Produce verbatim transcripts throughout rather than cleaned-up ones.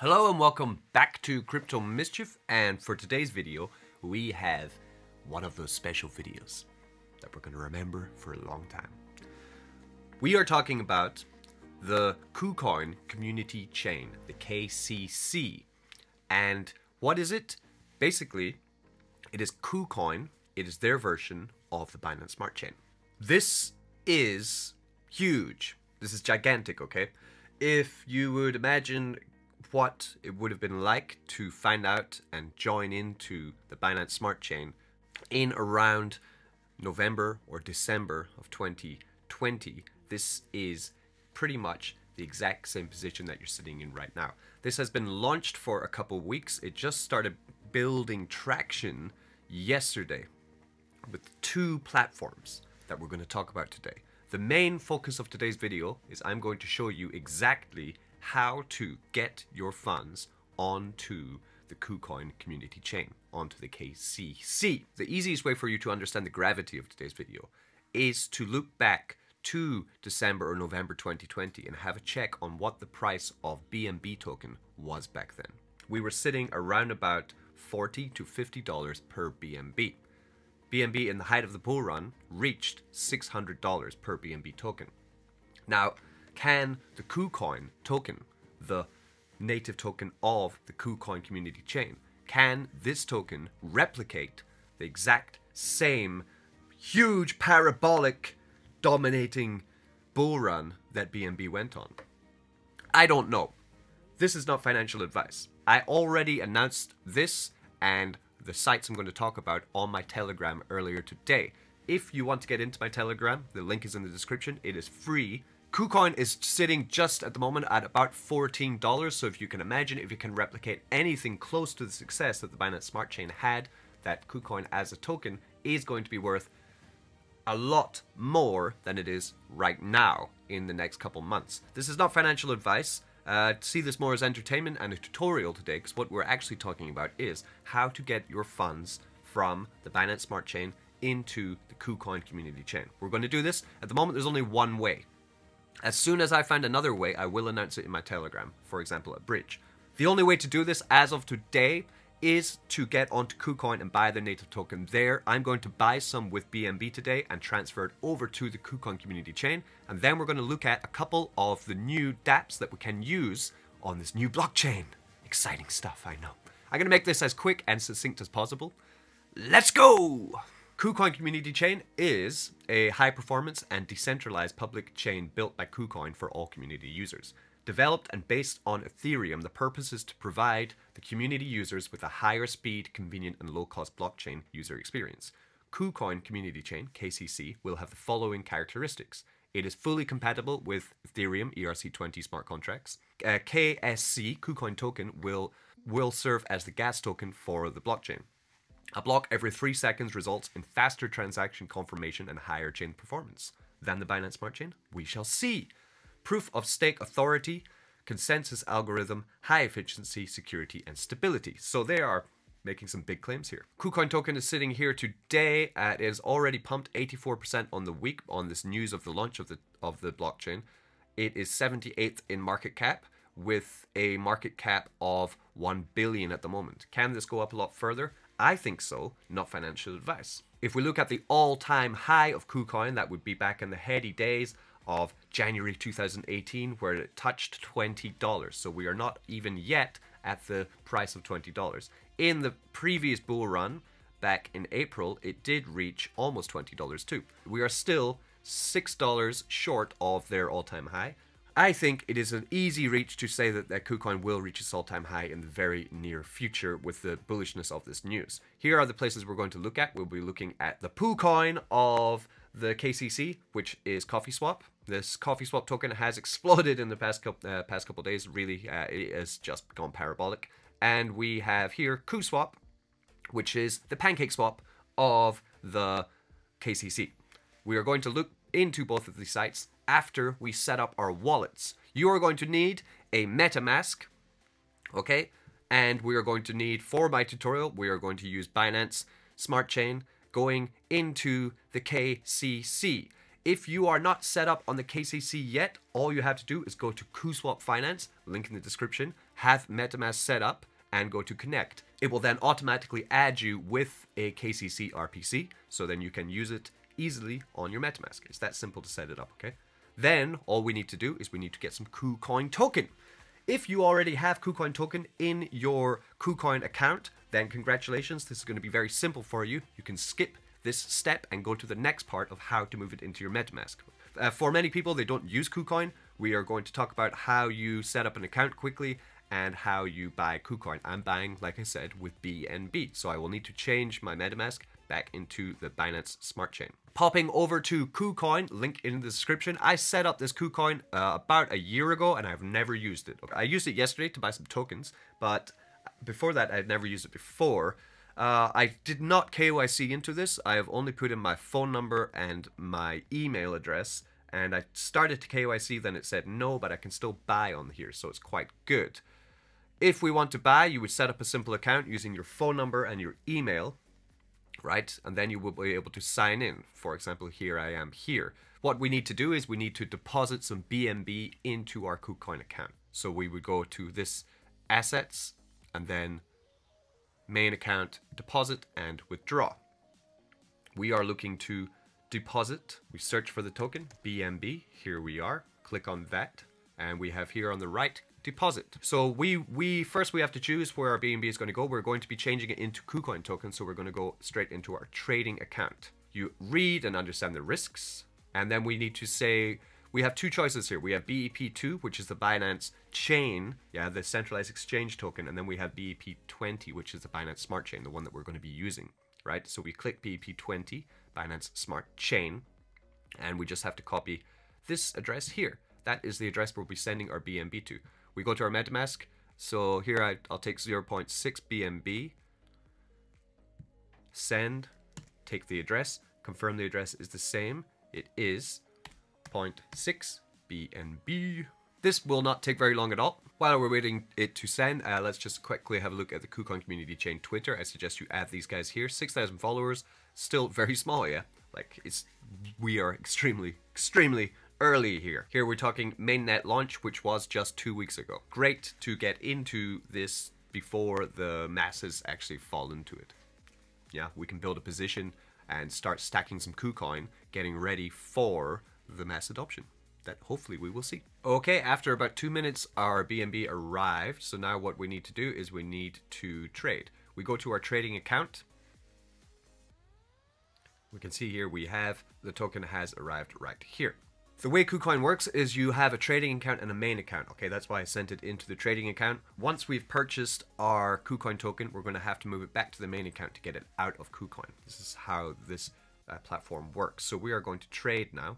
Hello and welcome back to Crypto Mischief, and for today's video we have one of those special videos that we're going to remember for a long time. We are talking about the KuCoin Community Chain, the K C C. And what is it? Basically, it is KuCoin. It is their version of the Binance Smart Chain. This is huge. This is gigantic, okay? If you would imagine what it would have been like to find out and join into the Binance Smart Chain in around November or December of twenty twenty, this is pretty much the exact same position that you're sitting in right now. This has been launched for a couple weeks. It just started building traction yesterday with two platforms that we're going to talk about today. The main focus of today's video is I'm going to show you exactly how to get your funds onto the KuCoin Community Chain, onto the K C C. The easiest way for you to understand the gravity of today's video is to look back to December or November twenty twenty and have a check on what the price of B N B token was back then. We were sitting around about forty to fifty dollars per B N B. B N B in the height of the bull run reached six hundred dollars per B N B token. Now, can the KuCoin token, the native token of the KuCoin Community Chain, can this token replicate the exact same huge parabolic dominating bull run that B N B went on? I don't know. This is not financial advice. I already announced this and the sites I'm going to talk about on my Telegram earlier today. If you want to get into my Telegram, the link is in the description. It is free. KuCoin is sitting just at the moment at about fourteen dollars, so if you can imagine, if you can replicate anything close to the success that the Binance Smart Chain had, that KuCoin as a token is going to be worth a lot more than it is right now in the next couple months. This is not financial advice. Uh, see this more as entertainment and a tutorial today, because what we're actually talking about is how to get your funds from the Binance Smart Chain into the KuCoin Community Chain. We're going to do this. At the moment, there's only one way. As soon as I find another way, I will announce it in my Telegram, for example, at Bridge. The only way to do this as of today is to get onto KuCoin and buy the native token there. I'm going to buy some with B N B today and transfer it over to the KuCoin Community Chain. And then we're going to look at a couple of the new dApps that we can use on this new blockchain. Exciting stuff, I know. I'm going to make this as quick and succinct as possible. Let's go! KuCoin Community Chain is a high-performance and decentralized public chain built by KuCoin for all community users. Developed and based on Ethereum, the purpose is to provide the community users with a higher speed, convenient, and low-cost blockchain user experience. KuCoin Community Chain, K C C, will have the following characteristics. It is fully compatible with Ethereum E R C twenty smart contracts. Uh, K S C, KuCoin token, will, will serve as the gas token for the blockchain. A block every three seconds results in faster transaction confirmation and higher chain performance than the Binance Smart Chain. We shall see. Proof of stake authority, consensus algorithm, high efficiency, security, and stability. So they are making some big claims here. KuCoin token is sitting here today. Uh, it has already pumped eighty-four percent on the week on this news of the launch of the of the blockchain. It is seventy-eighth in market cap, with a market cap of one billion dollars at the moment. Can this go up a lot further? I think so, not financial advice. If we look at the all-time high of KuCoin, that would be back in the heady days of January two thousand eighteen, where it touched twenty dollars. So we are not even yet at the price of twenty dollars. In the previous bull run, back in April, it did reach almost twenty dollars too. We are still six dollars short of their all-time high. I think it is an easy reach to say that, that KuCoin will reach its all-time high in the very near future with the bullishness of this news. Here are the places we're going to look at. We'll be looking at the PooCoin of the K C C, which is CoffeeSwap. This CoffeeSwap token has exploded in the past couple, uh, past couple days. Really, uh, it has just gone parabolic. And we have here KuSwap, which is the PancakeSwap of the K C C. We are going to look into both of these sites after we set up our wallets. You are going to need a MetaMask, okay? And we are going to need, for my tutorial, we are going to use Binance Smart Chain going into the K C C. If you are not set up on the K C C yet, all you have to do is go to KuSwap Finance, link in the description, have MetaMask set up, and go to connect. It will then automatically add you with a K C C R P C, so then you can use it easily on your MetaMask. It's that simple to set it up, okay? Then all we need to do is we need to get some KuCoin token. If you already have KuCoin token in your KuCoin account, then congratulations, this is going to be very simple for you. You can skip this step and go to the next part of how to move it into your MetaMask. Uh, for many people, they don't use KuCoin. We are going to talk about how you set up an account quickly and how you buy KuCoin. I'm buying, like I said, with B N B, so I will need to change my MetaMask back into the Binance Smart Chain. Popping over to KuCoin, link in the description. I set up this KuCoin uh, about a year ago and I've never used it. Okay. I used it yesterday to buy some tokens, but before that I'd never used it before. Uh, I did not K Y C into this. I have only put in my phone number and my email address, and I started to K Y C, then it said no, but I can still buy on here, so it's quite good. If we want to buy, you would set up a simple account using your phone number and your email, right? And then you will be able to sign in. For example, here I am here. What we need to do is we need to deposit some B N B into our KuCoin account. So we would go to this assets and then main account, deposit and withdraw. We are looking to deposit. We search for the token B N B. Here we are. Click on that. And we have here on the right, deposit. So we we first we have to choose where our B N B is going to go. We're going to be changing it into KuCoin token, so we're going to go straight into our trading account. You read and understand the risks, and then we need to say we have two choices here. We have B E P two, which is the Binance chain, yeah, the centralized exchange token, and then we have B E P twenty, which is the Binance Smart Chain, the one that we're going to be using, right? So we click B E P twenty, Binance Smart Chain, and we just have to copy this address here. That is the address we'll be sending our B N B to. We go to our MetaMask, so here I, I'll take zero point six B N B, send, take the address, confirm the address is the same, it is zero point six B N B. This will not take very long at all. While we're waiting it to send, uh, let's just quickly have a look at the KuCoin Community Chain Twitter. I suggest you add these guys here, six thousand followers, still very small, yeah? Like, it's, we are extremely, extremely early here. Here we're talking mainnet launch, which was just two weeks ago. Great to get into this before the masses actually fall into it. Yeah, we can build a position and start stacking some KuCoin, getting ready for the mass adoption that hopefully we will see. Okay, after about two minutes, our B N B arrived. So now what we need to do is we need to trade. We go to our trading account. We can see here we have the token has arrived right here. The way KuCoin works is you have a trading account and a main account. Okay, that's why I sent it into the trading account. Once we've purchased our KuCoin token, we're going to have to move it back to the main account to get it out of KuCoin. This is how this uh, platform works. So we are going to trade now.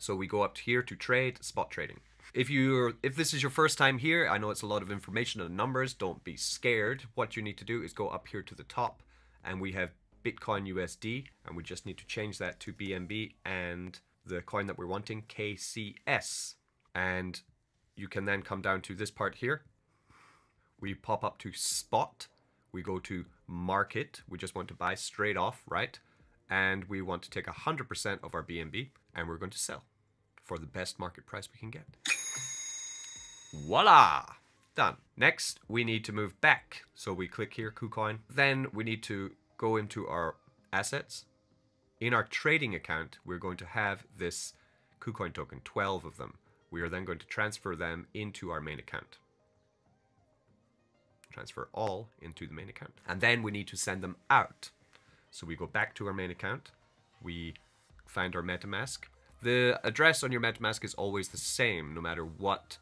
So we go up here to trade, spot trading. If you're, if this is your first time here, I know it's a lot of information and numbers. Don't be scared. What you need to do is go up here to the top, and we have Bitcoin U S D, and we just need to change that to B N B and the coin that we're wanting, K C S. And you can then come down to this part here. We pop up to spot. We go to market. We just want to buy straight off, right? And we want to take one hundred percent of our B N B, and we're going to sell for the best market price we can get. Voila! Done. Next, we need to move back. So we click here, KuCoin. Then we need to go into our assets. In our trading account, we're going to have this KuCoin token, twelve of them. We are then going to transfer them into our main account. Transfer all into the main account. And then we need to send them out. So we go back to our main account. We find our MetaMask. The address on your MetaMask is always the same, no matter what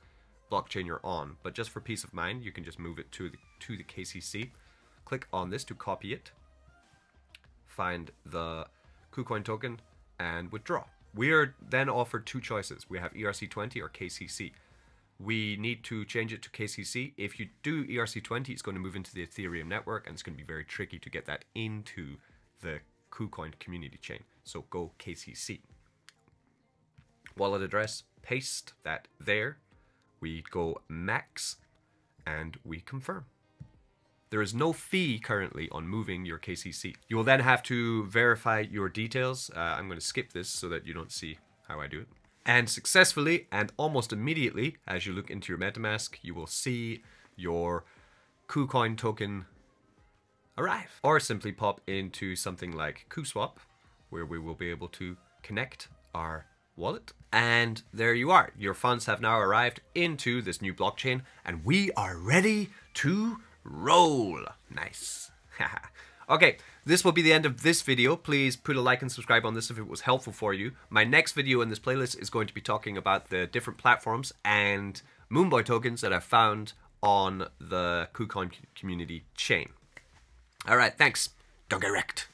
blockchain you're on. But just for peace of mind, you can just move it to the, to the K C C. Click on this to copy it. Find the KuCoin token and withdraw. We are then offered two choices. We have E R C twenty or K C C. We need to change it to K C C. If you do E R C twenty, it's going to move into the Ethereum network, and it's going to be very tricky to get that into the KuCoin community chain. So go K C C. Wallet address, paste that there. We go max and we confirm. There is no fee currently on moving your K C C. You will then have to verify your details. Uh, I'm going to skip this so that you don't see how I do it. And successfully and almost immediately, as you look into your MetaMask, you will see your KuCoin token arrive. Or simply pop into something like KuSwap, where we will be able to connect our wallet. And there you are. Your funds have now arrived into this new blockchain, and we are ready to roll. Nice. Okay, this will be the end of this video. Please put a like and subscribe on this if it was helpful for you. My next video in this playlist is going to be talking about the different platforms and Moonboy tokens that I found on the KuCoin Community Chain. All right, thanks. Don't get wrecked.